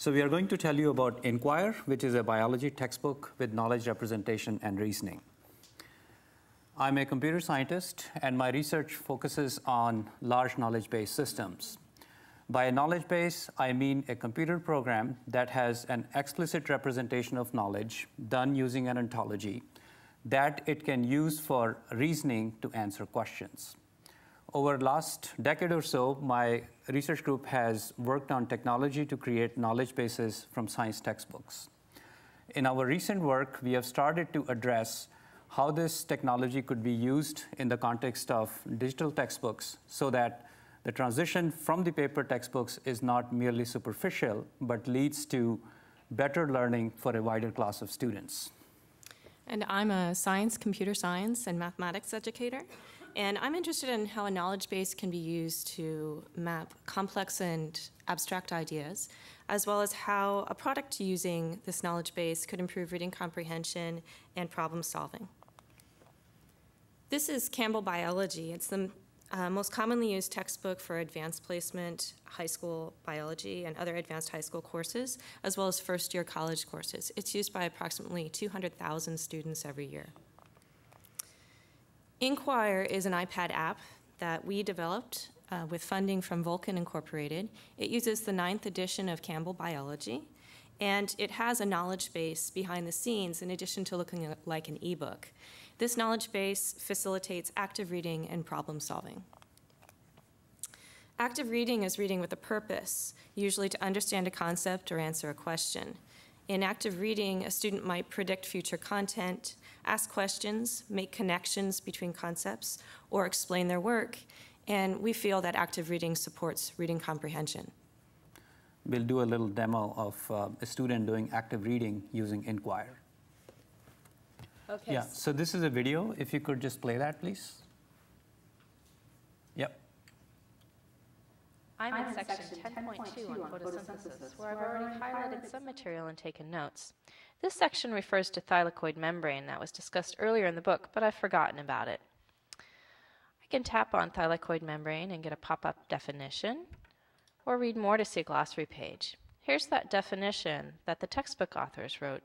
So we are going to tell you about Inquire, which is a biology textbook with knowledge representation and reasoning. I'm a computer scientist, and my research focuses on large knowledge-based systems. By a knowledge base, I mean a computer program that has an explicit representation of knowledge done using an ontology that it can use for reasoning to answer questions. Over the last decade or so, my research group has worked on technology to create knowledge bases from science textbooks. In our recent work, we have started to address how this technology could be used in the context of digital textbooks so that the transition from the paper textbooks is not merely superficial, but leads to better learning for a wider class of students. And I'm a computer science and mathematics educator, and I'm interested in how a knowledge base can be used to map complex and abstract ideas, as well as how a product using this knowledge base could improve reading comprehension and problem solving. This is Campbell Biology. It's the most commonly used textbook for advanced placement, high school biology, and other advanced high school courses, as well as first-year college courses. It's used by approximately 200,000 students every year. Inquire is an iPad app that we developed with funding from Vulcan Incorporated. It uses the 9th edition of Campbell Biology, and it has a knowledge base behind the scenes in addition to looking like an ebook. This knowledge base facilitates active reading and problem solving. Active reading is reading with a purpose, usually to understand a concept or answer a question. In active reading, a student might predict future content, ask questions, make connections between concepts, or explain their work. And we feel that active reading supports reading comprehension. We'll do a little demo of a student doing active reading using Inquire. Okay. Yeah, so this is a video. If you could just play that, please. Yep. I'm in section 10.2 on photosynthesis, where I've already highlighted some material and taken notes. This section refers to thylakoid membrane that was discussed earlier in the book, but I've forgotten about it. I can tap on thylakoid membrane and get a pop-up definition, or read more to see a glossary page. Here's that definition that the textbook authors wrote,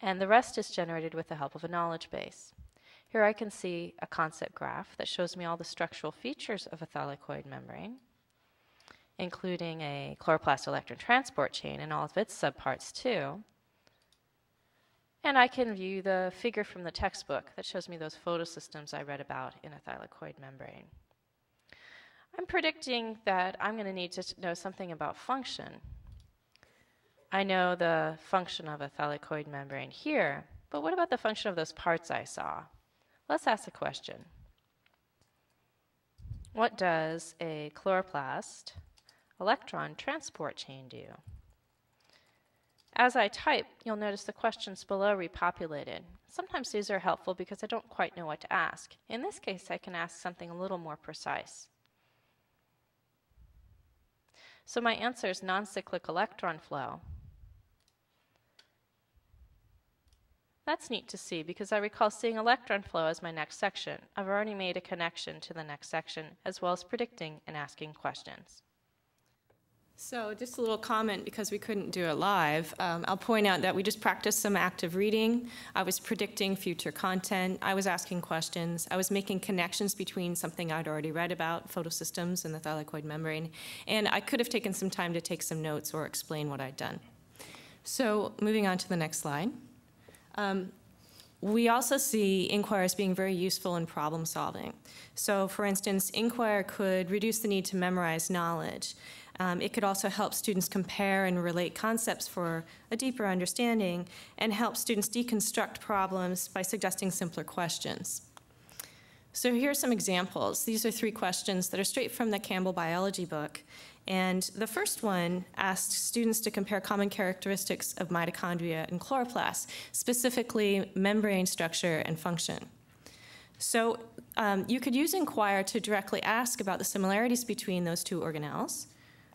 and the rest is generated with the help of a knowledge base. Here I can see a concept graph that shows me all the structural features of a thylakoid membrane, including a chloroplast electron transport chain and all of its subparts too. And I can view the figure from the textbook that shows me those photosystems I read about in a thylakoid membrane. I'm predicting that I'm going to need to know something about function. I know the function of a thylakoid membrane here, but what about the function of those parts I saw? Let's ask a question. What does a chloroplast electron transport chain do? As I type, you'll notice the questions below repopulated. Sometimes these are helpful because I don't quite know what to ask. In this case, I can ask something a little more precise. So my answer is non-cyclic electron flow. That's neat to see because I recall seeing electron flow as my next section. I've already made a connection to the next section, as well as predicting and asking questions. So just a little comment, because we couldn't do it live, I'll point out that we just practiced some active reading. I was predicting future content. I was asking questions. I was making connections between something I'd already read about, photosystems and the thylakoid membrane. And I could have taken some time to take some notes or explain what I'd done. So moving on to the next slide. We also see Inquire as being very useful in problem solving. So for instance, Inquire could reduce the need to memorize knowledge. It could also help students compare and relate concepts for a deeper understanding and help students deconstruct problems by suggesting simpler questions. So here are some examples. These are 3 questions that are straight from the Campbell Biology book. And the first one asked students to compare common characteristics of mitochondria and chloroplasts, specifically membrane structure and function. So you could use Inquire to directly ask about the similarities between those 2 organelles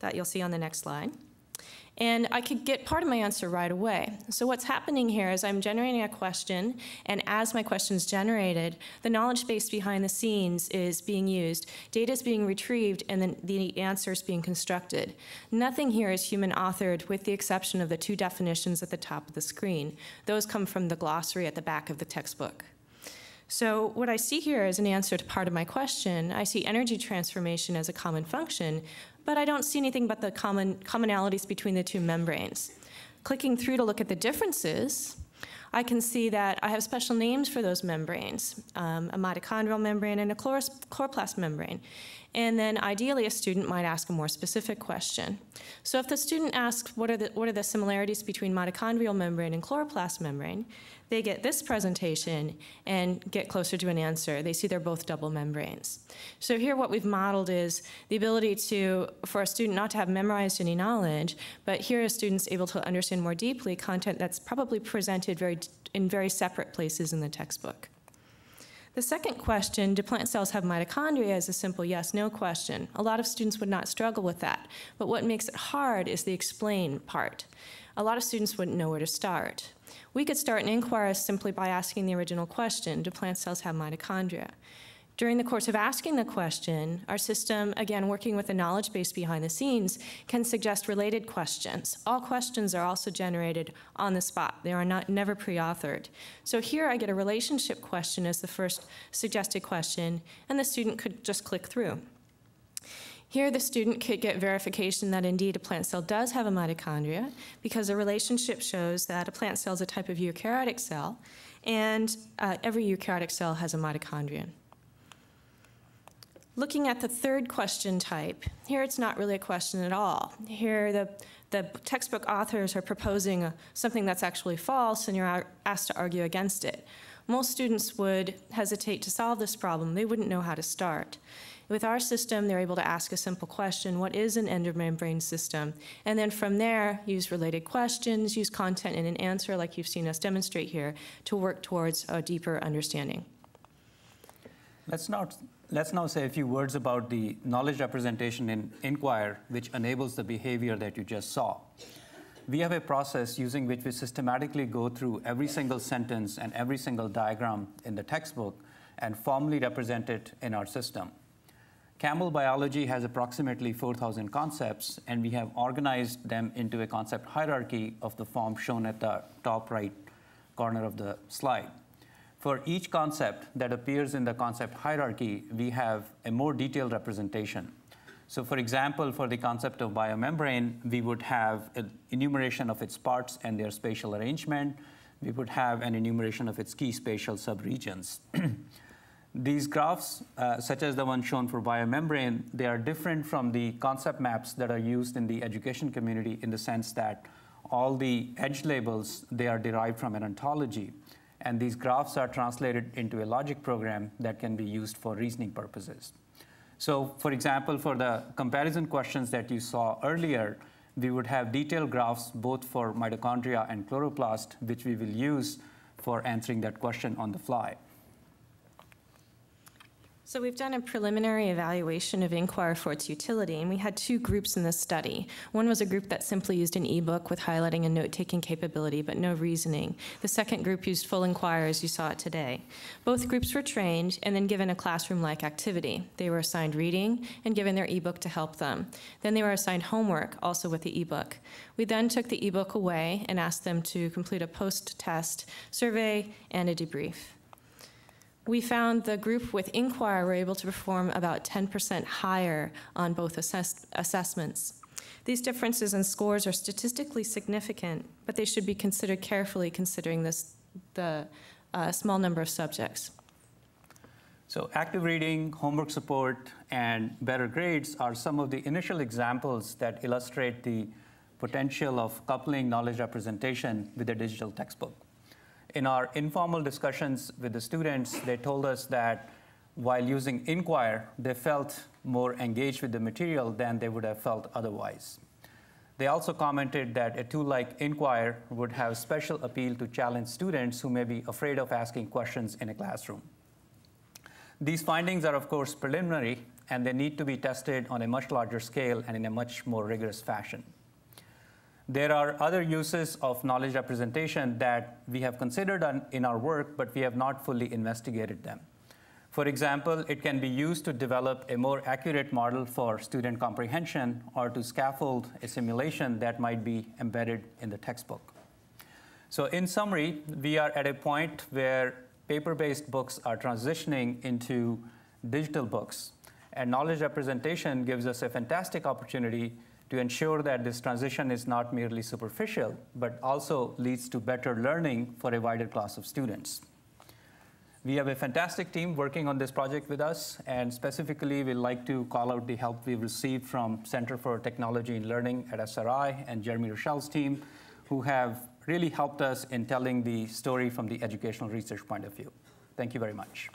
that you'll see on the next slide. and I could get part of my answer right away. So what's happening here is I'm generating a question, and as my question's generated, the knowledge base behind the scenes is being used. Data is being retrieved, and then the answer is being constructed. Nothing here is human-authored, with the exception of the two definitions at the top of the screen. Those come from the glossary at the back of the textbook. So what I see here is an answer to part of my question. I see energy transformation as a common function, but I don't see anything but the commonalities between the two membranes. Clicking through to look at the differences, I can see that I have special names for those membranes, a mitochondrial membrane and a chloroplast membrane. And then ideally, a student might ask a more specific question. So if the student asks, what are the similarities between mitochondrial membrane and chloroplast membrane, they get this presentation and get closer to an answer. They see they're both double membranes. So here what we've modeled is the ability for a student not to have memorized any knowledge, but here a student's able to understand more deeply content that's probably presented in very separate places in the textbook. The second question, do plant cells have mitochondria, is a simple yes-no question. A lot of students would not struggle with that, but what makes it hard is the explain part. A lot of students wouldn't know where to start. We could start an inquiry simply by asking the original question, do plant cells have mitochondria? During the course of asking the question, our system, again, working with the knowledge base behind the scenes, can suggest related questions. All questions are also generated on the spot. They are never pre-authored. So here I get a relationship question as the first suggested question, and the student could just click through. Here, the student could get verification that indeed a plant cell does have a mitochondria, because a relationship shows that a plant cell is a type of eukaryotic cell, and every eukaryotic cell has a mitochondrion. Looking at the third question type, here it's not really a question at all. Here the textbook authors are proposing something that's actually false, and you're asked to argue against it. Most students would hesitate to solve this problem. They wouldn't know how to start. With our system, they're able to ask a simple question, what is an endomembrane system? And then from there, use related questions, use content in an answer like you've seen us demonstrate here to work towards a deeper understanding. Let's now say a few words about the knowledge representation in Inquire, which enables the behavior that you just saw. We have a process using which we systematically go through every single sentence and every single diagram in the textbook and formally represent it in our system. Campbell Biology has approximately 4,000 concepts, and we have organized them into a concept hierarchy of the form shown at the top right corner of the slide. For each concept that appears in the concept hierarchy, we have a more detailed representation. So for example, for the concept of biomembrane, we would have an enumeration of its parts and their spatial arrangement. We would have an enumeration of its key spatial subregions. These graphs, such as the one shown for biomembrane, they are different from the concept maps that are used in the education community in the sense that all the edge labels, they are derived from an ontology. And these graphs are translated into a logic program that can be used for reasoning purposes. So, for example, for the comparison questions that you saw earlier, we would have detailed graphs both for mitochondria and chloroplast, which we will use for answering that question on the fly. So we've done a preliminary evaluation of Inquire for its utility, and we had two groups in this study. One was a group that simply used an ebook with highlighting and note-taking capability, but no reasoning. The second group used full Inquire as you saw it today. Both groups were trained and then given a classroom-like activity. They were assigned reading and given their ebook to help them. Then they were assigned homework, also with the ebook. We then took the ebook away and asked them to complete a post-test survey and a debrief. We found the group with Inquire were able to perform about 10% higher on both assessments. These differences in scores are statistically significant, but they should be considered carefully considering the small number of subjects. So active reading, homework support, and better grades are some of the initial examples that illustrate the potential of coupling knowledge representation with a digital textbook. In our informal discussions with the students, they told us that while using Inquire, they felt more engaged with the material than they would have felt otherwise. They also commented that a tool like Inquire would have special appeal to challenge students who may be afraid of asking questions in a classroom. These findings are, of course, preliminary, and they need to be tested on a much larger scale and in a much more rigorous fashion. There are other uses of knowledge representation that we have considered in our work, but we have not fully investigated them. For example, it can be used to develop a more accurate model for student comprehension or to scaffold a simulation that might be embedded in the textbook. So in summary, we are at a point where paper-based books are transitioning into digital books, and knowledge representation gives us a fantastic opportunity to ensure that this transition is not merely superficial, but also leads to better learning for a wider class of students. We have a fantastic team working on this project with us, and specifically we'd like to call out the help we've received from Center for Technology and Learning at SRI and Jeremy Rochelle's team, who have really helped us in telling the story from the educational research point of view. Thank you very much.